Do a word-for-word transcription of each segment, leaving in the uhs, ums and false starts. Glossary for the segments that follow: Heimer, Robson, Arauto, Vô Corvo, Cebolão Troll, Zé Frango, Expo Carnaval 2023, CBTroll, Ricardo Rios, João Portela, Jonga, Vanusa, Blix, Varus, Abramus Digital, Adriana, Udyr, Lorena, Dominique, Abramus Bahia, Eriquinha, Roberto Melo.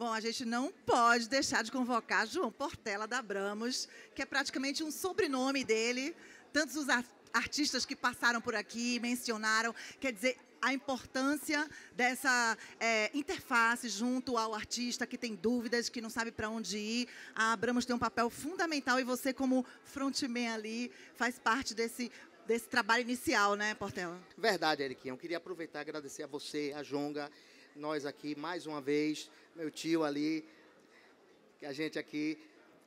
Bom, a gente não pode deixar de convocar João Portela da Abramus, que é praticamente um sobrenome dele. Tantos os artistas que passaram por aqui mencionaram, quer dizer, a importância dessa é, interface junto ao artista que tem dúvidas, que não sabe para onde ir. A Abramus tem um papel fundamental e você, como frontman ali, faz parte desse, desse trabalho inicial, né, Portela? Verdade, Eriquinha. Eu queria aproveitar e agradecer a você, a Jonga, nós aqui, mais uma vez, meu tio ali, a gente aqui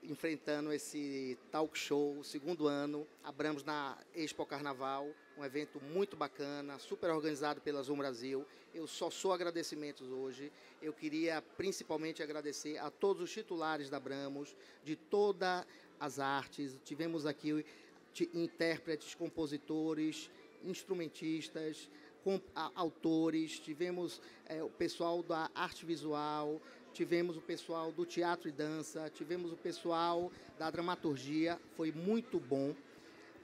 enfrentando esse talk show, o segundo ano, Abramus na Expo Carnaval, um evento muito bacana, super organizado pela Zoom Brasil. Eu só sou agradecimentos hoje. Eu queria principalmente agradecer a todos os titulares da Abramus, de todas as artes. Tivemos aqui intérpretes, compositores, instrumentistas, com, a, autores, tivemos é, o pessoal da arte visual, tivemos o pessoal do teatro e dança, tivemos o pessoal da dramaturgia, foi muito bom.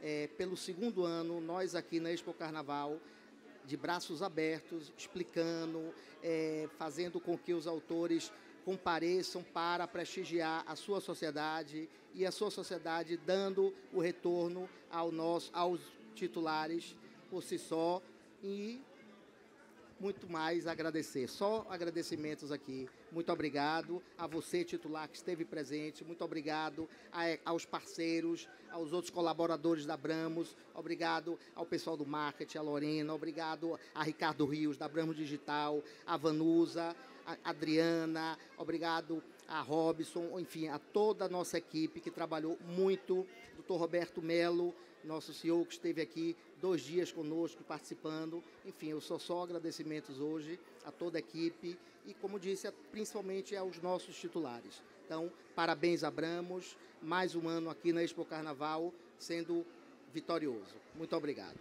É, pelo segundo ano, nós aqui na Expo Carnaval, de braços abertos, explicando, é, fazendo com que os autores compareçam para prestigiar a sua sociedade e a sua sociedade dando o retorno ao nosso, aos titulares por si só. E muito mais agradecer. Só agradecimentos aqui. Muito obrigado a você, titular, que esteve presente. Muito obrigado a, aos parceiros, aos outros colaboradores da Abramus. Obrigado ao pessoal do marketing, a Lorena. Obrigado a Ricardo Rios, da Abramus Digital, a Vanusa, a Adriana. Obrigado a Robson, enfim, a toda a nossa equipe que trabalhou muito. doutor Roberto Melo, nosso C E O, que esteve aqui dois dias conosco, participando. Enfim, eu sou só agradecimentos hoje a toda a equipe e, como disse, principalmente aos nossos titulares. Então, parabéns, Abramus, mais um ano aqui na Expo Carnaval, sendo vitorioso. Muito obrigado.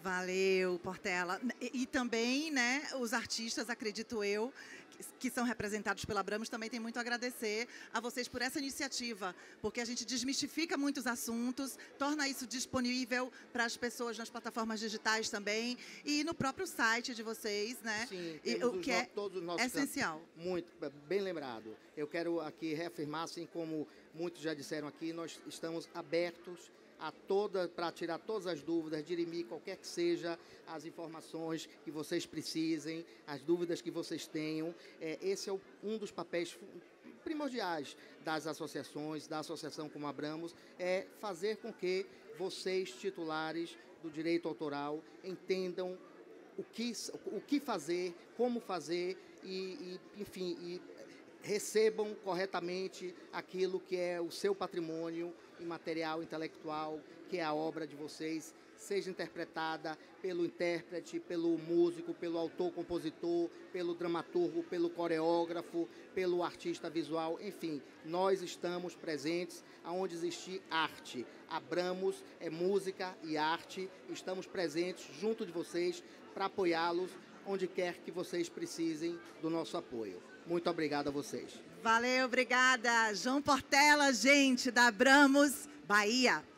Valeu, Portela. E, e também, né, os artistas, acredito eu, que são representados pela Abramus, também tem muito a agradecer a vocês por essa iniciativa, porque a gente desmistifica muitos assuntos, torna isso disponível para as pessoas nas plataformas digitais também e no próprio site de vocês, né? Sim, e, o que é todos os nossos essencial. Campos. Muito bem lembrado. Eu quero aqui reafirmar, assim como muitos já disseram aqui, nós estamos abertos a toda, para tirar todas as dúvidas, dirimir qualquer que seja as informações que vocês precisem, as dúvidas que vocês tenham. É, esse é o, um dos papéis primordiais das associações, da associação como Abramus, é fazer com que vocês, titulares do direito autoral, entendam o que, o que fazer, como fazer e, e enfim, e recebam corretamente aquilo que é o seu patrimônio imaterial, intelectual, que é a obra de vocês, seja interpretada pelo intérprete, pelo músico, pelo autor, compositor, pelo dramaturgo, pelo coreógrafo, pelo artista visual, enfim, nós estamos presentes aonde existir arte. Abramus é música e arte, estamos presentes junto de vocês para apoiá-los onde quer que vocês precisem do nosso apoio. Muito obrigado a vocês. Valeu, obrigada. João Portela, gente, da Abramus Bahia.